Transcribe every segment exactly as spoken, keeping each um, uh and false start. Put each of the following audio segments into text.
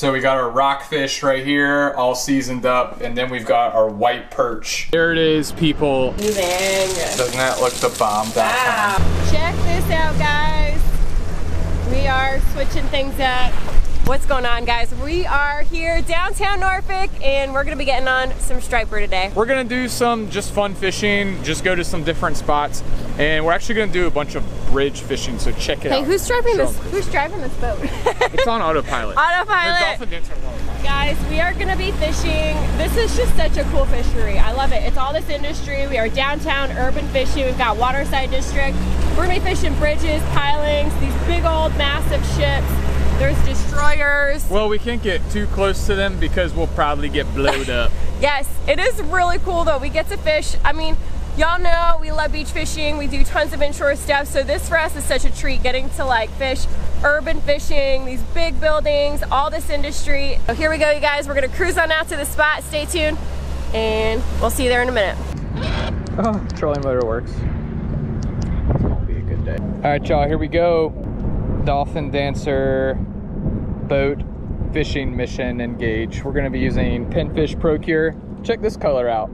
So we got our rockfish right here, all seasoned up, and then we've got our white perch. There it is, people. Doesn't that look the bomb? Wow. Check this out, guys. We are switching things up. What's going on, guys? We are here downtown Norfolk, and we're gonna be getting on some striper today. We're gonna do some just fun fishing, just go to some different spots, and we're actually gonna do a bunch of bridge fishing, so check it hey, out. Hey, who's driving so, this Who's driving this boat? It's on autopilot. Autopilot. The dolphin autopilot. Guys, we are gonna be fishing. This is just such a cool fishery. I love it. It's all this industry. We are downtown urban fishing. We've got Waterside District. We're gonna be fishing bridges, pilings, these big old massive ships. There's destroyers. Well, we can't get too close to them because we'll probably get blowed up. Yes, it is really cool though. We get to fish. I mean, y'all know we love beach fishing. We do tons of inshore stuff. So this for us is such a treat, getting to like fish urban fishing, these big buildings, all this industry. So here we go, you guys. We're gonna cruise on out to the spot. Stay tuned and we'll see you there in a minute. Oh, trolling motor works. It's gonna be a good day. All right, y'all, here we go. Dolphin Dancer boat fishing mission engage. We're going to be using Pinfish PRO-CURE. Check this color out.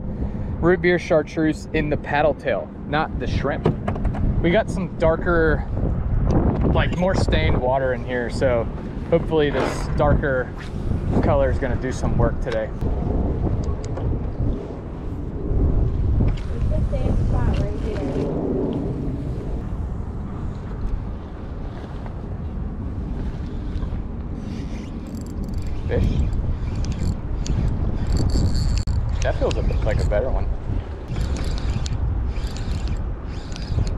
Root beer chartreuse in the paddle tail, not the shrimp. We got some darker, like more stained water in here, so hopefully this darker color is going to do some work today. It's the same spot right here. Fish. That feels a bit like a better one.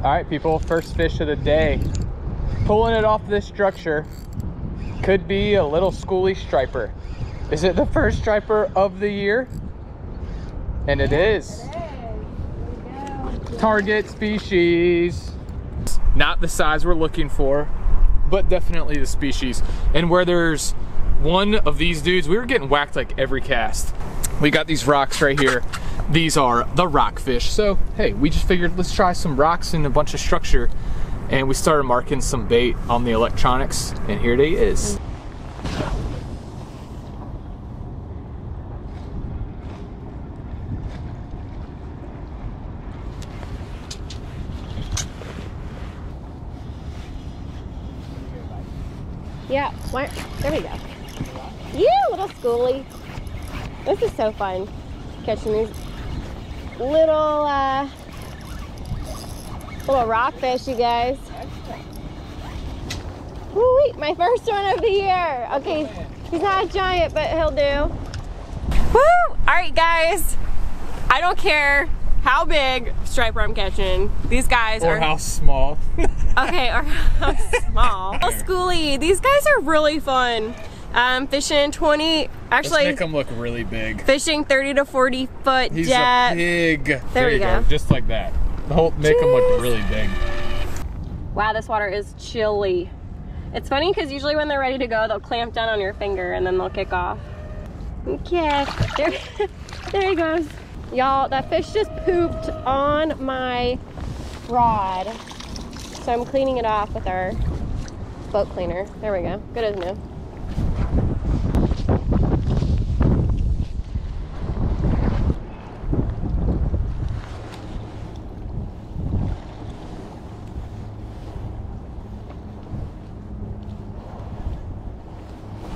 All right, people, first fish of the day. Pulling it off this structure. Could be a little schoolie striper. Is it the first striper of the year? And it is. Target species. Not the size we're looking for, but definitely the species. And where there's one of these dudes, we were getting whacked like every cast. We got these rocks right here. These are the rockfish. So, hey, we just figured let's try some rocks and a bunch of structure. And we started marking some bait on the electronics. And here they is. Yeah, what? There we go. Yeah, little schoolie. This is so fun, catching these little uh, little rockfish, you guys. Ooh, wait, my first one of the year. Okay, he's not a giant, but he'll do. Woo! All right, guys. I don't care how big striper I'm catching. These guys or are. Or how small. Okay, or how small. Little schoolie. These guys are really fun. Um, fishing twenty, actually. Let's make them look really big. Fishing thirty to forty foot He's jet. He's big. There, there you go. go. Just like that. The whole, make Jeez. them look really big. Wow, this water is chilly. It's funny because usually when they're ready to go, they'll clamp down on your finger and then they'll kick off. Okay, there, there he goes. Y'all, that fish just pooped on my rod. So I'm cleaning it off with our boat cleaner. There we go, good as new.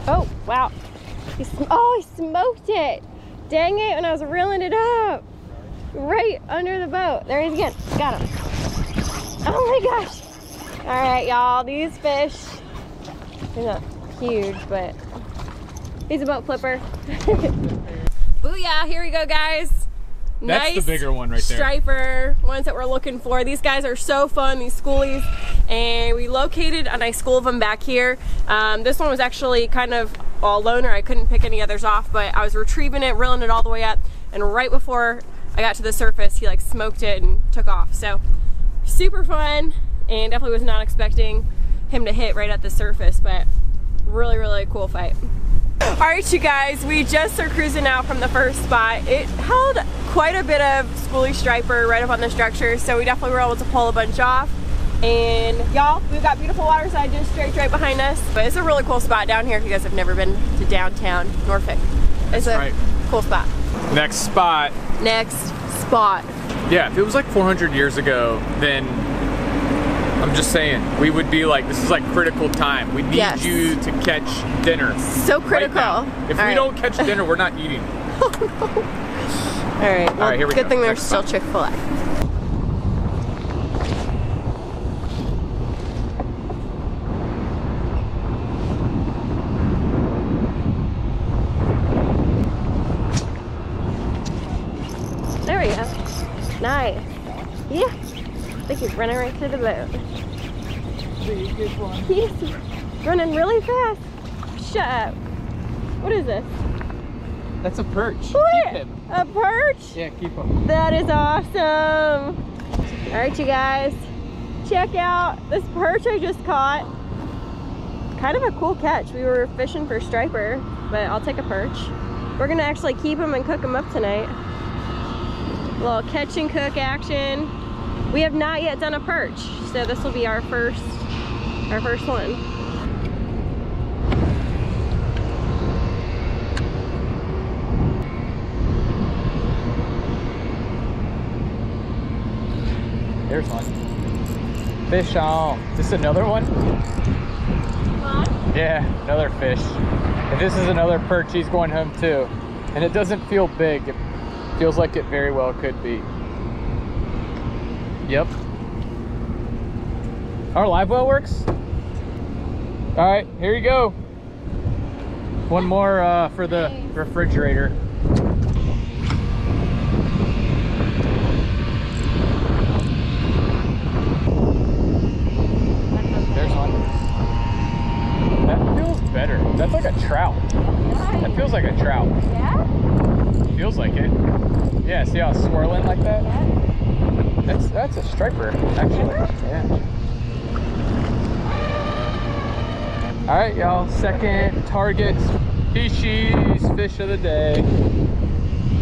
Oh, wow. He sm oh, he smoked it. Dang it, when I was reeling it up. Right under the boat. There he is again. Got him. Oh my gosh. All right, y'all. These fish, they're not huge, but he's a boat flipper. Booyah. Here we go, guys. That's nice, the bigger one right there. Striper, ones that we're looking for. These guys are so fun, these schoolies. And we located a nice school of them back here. Um, this one was actually kind of all loner. I couldn't pick any others off, but I was retrieving it, reeling it all the way up. And right before I got to the surface, he like smoked it and took off. So super fun, and definitely was not expecting him to hit right at the surface, but really, really cool fight. All right, you guys, we just are cruising out from the first spot. It held quite a bit of schoolie striper right up on the structure, so we definitely were able to pull a bunch off. And y'all, we've got beautiful waterside district right behind us. But it's a really cool spot down here if you guys have never been to downtown Norfolk. It's That's a right. cool spot. Next spot. Next spot. Yeah, if it was like four hundred years ago, then I'm just saying, we would be like, this is like critical time. We need yes. you to catch dinner. So critical. Right now. If All we right. don't catch dinner, we're not eating. Oh no. All right, well, All right, here we good go. thing there's still Chick-fil-A. Nice. Yeah. I think he's running right through the boat. Good one. He's running really fast. Shut up. What is this? That's a perch. What? Keep him. A perch? Yeah, keep him. That is awesome. All right, you guys. Check out this perch I just caught. Kind of a cool catch. We were fishing for striper, but I'll take a perch. We're going to actually keep him and cook him up tonight. Little catch and cook action. We have not yet done a perch, so this will be our first our first one. There's one. Fish on. Is this another one? Huh? Yeah, another fish. If this is another perch, he's going home too. And it doesn't feel big. It feels like it very well could be. Yep. Our live well works. All right, here you go. One more uh, for the refrigerator. There's one. That feels better. That's like a trout. That feels like a trout. Yeah? Feels like it. Yeah, see how it's swirling like that? Yeah. That's that's a striper, actually. Yeah. Alright y'all, second target species fish of the day.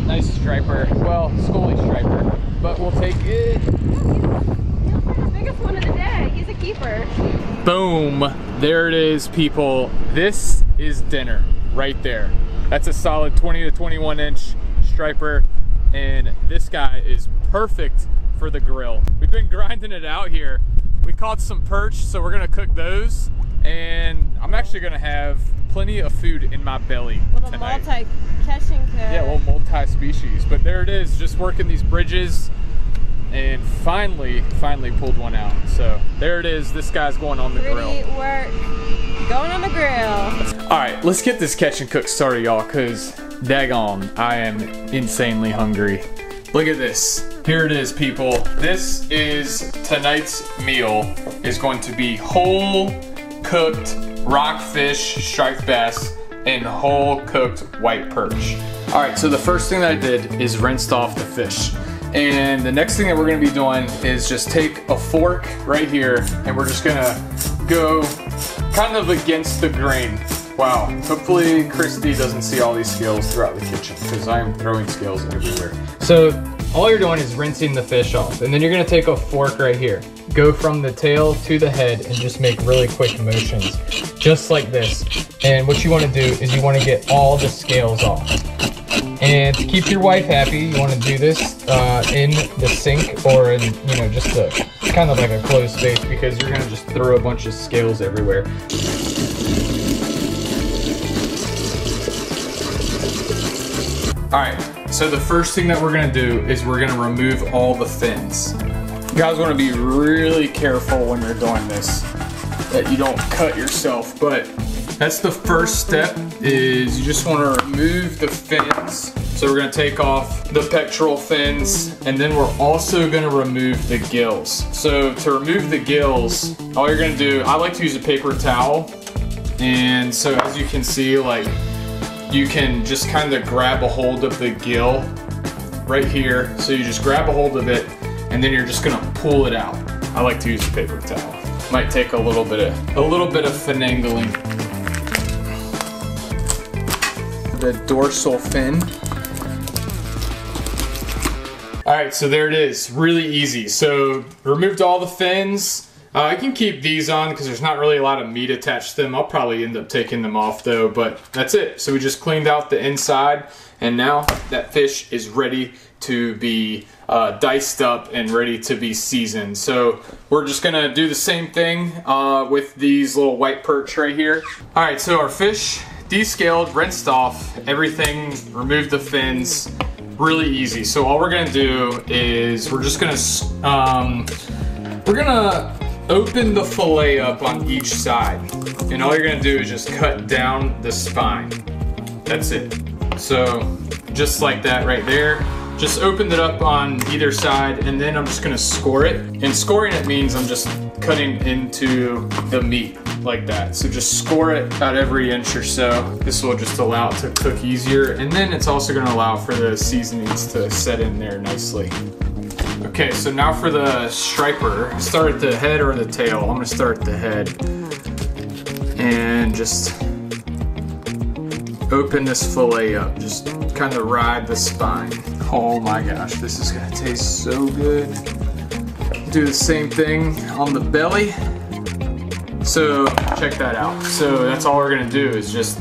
Nice striper. Well, schoolie striper. But we'll take it. He's the biggest one of the day. He's a keeper. Boom. There it is, people. This is dinner right there. That's a solid twenty to twenty-one inch striper, and this guy is perfect for the grill. We've been grinding it out here. We caught some perch, so we're gonna cook those, and I'm actually gonna have plenty of food in my belly well, the tonight. Multi catch and cook. Yeah, well, multi-species. But there it is, just working these bridges, and finally, finally pulled one out. So there it is. This guy's going on the Pretty grill. Work. Going on the grill. All right, let's get this catch and cook started, y'all, because daggone, I am insanely hungry. Look at this. Here it is, people. This is tonight's meal. Is going to be whole cooked rockfish, striped bass, and whole cooked white perch. All right, so the first thing that I did is rinsed off the fish. And the next thing that we're gonna be doing is just take a fork right here, and we're just gonna go kind of against the grain. Wow, hopefully Christy doesn't see all these scales throughout the kitchen because I'm throwing scales everywhere. So all you're doing is rinsing the fish off, and then you're gonna take a fork right here, go from the tail to the head, and just make really quick motions, just like this. And what you wanna do is you wanna get all the scales off. And to keep your wife happy, you wanna do this uh, in the sink or in, you know, just the, kind of like a closed space, because you're gonna just throw a bunch of scales everywhere. All right, so the first thing that we're gonna do is we're gonna remove all the fins. You guys wanna be really careful when you're doing this, that you don't cut yourself, but that's the first step, is you just want to remove the fins. So we're going to take off the pectoral fins, and then we're also going to remove the gills. So to remove the gills, all you're going to do, I like to use a paper towel. And so as you can see, like, you can just kind of grab a hold of the gill right here. So you just grab a hold of it, and then you're just going to pull it out. I like to use a paper towel. Might take a little bit of, a little bit of finagling. The dorsal fin. All right, so there it is, really easy. So removed all the fins, Uh, I can keep these on because there's not really a lot of meat attached to them. I'll probably end up taking them off though, but that's it. So we just cleaned out the inside, and now that fish is ready to be uh, diced up and ready to be seasoned. So we're just gonna do the same thing uh, with these little white perch right here. All right, so our fish, descaled, rinsed off, everything, removed the fins, really easy. So all we're gonna do is we're just gonna, um, we're gonna, open the fillet up on each side, and all you're gonna do is just cut down the spine. That's it. So just like that right there, just opened it up on either side, and then I'm just gonna score it. And scoring it means I'm just cutting into the meat like that. So just score it about every inch or so. This will just allow it to cook easier, and then it's also gonna allow for the seasonings to set in there nicely. Okay, so now for the striper. Start at the head or the tail. I'm gonna start at the head. And just open this fillet up. Just kind of ride the spine. Oh my gosh, this is gonna taste so good. Do the same thing on the belly. So check that out. So that's all we're gonna do is just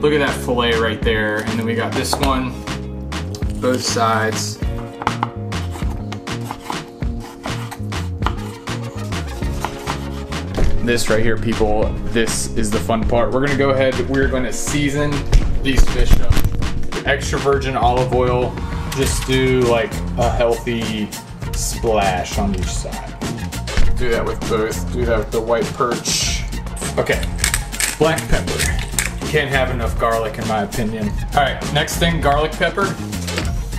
look at that fillet right there. And then we got this one, both sides. This right here, people, this is the fun part. We're gonna go ahead, we're gonna season these fish up. Extra virgin olive oil, just do like a healthy splash on each side. Do that with both, do that with the white perch. Okay, black pepper. Can't have enough garlic in my opinion. All right, next thing, garlic pepper.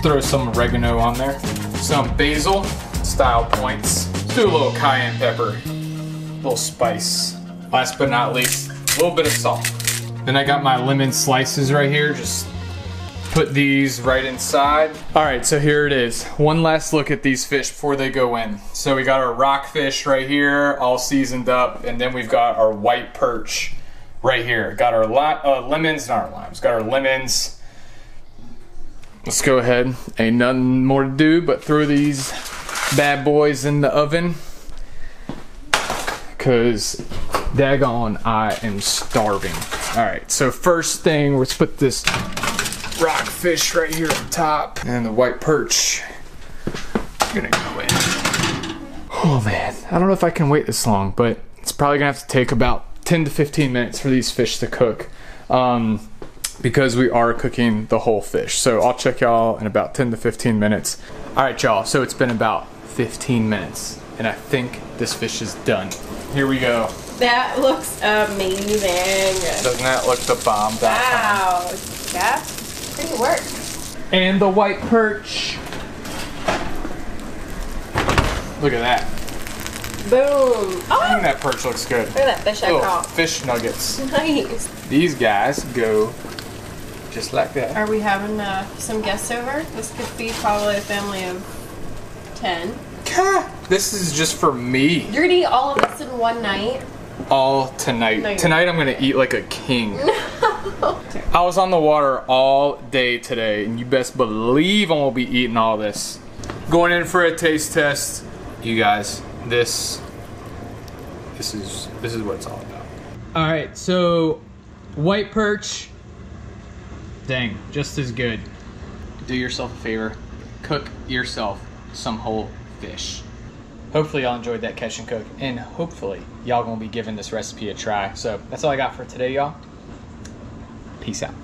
Throw some oregano on there. Some basil, style points. Let's do a little cayenne pepper. Little spice. Last but not least, a little bit of salt. Then I got my lemon slices right here. Just put these right inside. All right, so here it is. One last look at these fish before they go in. So we got our rockfish right here, all seasoned up, and then we've got our white perch right here. Got our li uh, lemons, not our limes. Got our lemons. Let's go ahead. Ain't nothing more to do but throw these bad boys in the oven. Cause daggone, I am starving. All right, so first thing, let's put this rockfish right here on top and the white perch. I'm gonna go in. Oh man, I don't know if I can wait this long, but it's probably gonna have to take about ten to fifteen minutes for these fish to cook um, because we are cooking the whole fish. So I'll check y'all in about ten to fifteen minutes. All right, y'all, so it's been about fifteen minutes and I think this fish is done. Here we go. That looks amazing. Doesn't that look the bomb? That wow, time? That's pretty work. And the white perch. Look at that. Boom. Oh. I think that perch looks good. Look at that fish I oh, caught. Fish nuggets. Nice. These guys go just like that. Are we having uh, some guests over? This could be probably a family of ten. This is just for me. You're gonna eat all of this in one night? All tonight. No, tonight I'm gonna eat like a king. No. I was on the water all day today, and you best believe I'm gonna be eating all this. Going in for a taste test. You guys, this this is this is what it's all about. Alright, so white perch. Dang, just as good. Do yourself a favor. Cook yourself some whole fish. Hopefully y'all enjoyed that catch and cook, and hopefully y'all gonna be giving this recipe a try. So that's all I got for today, y'all. Peace out.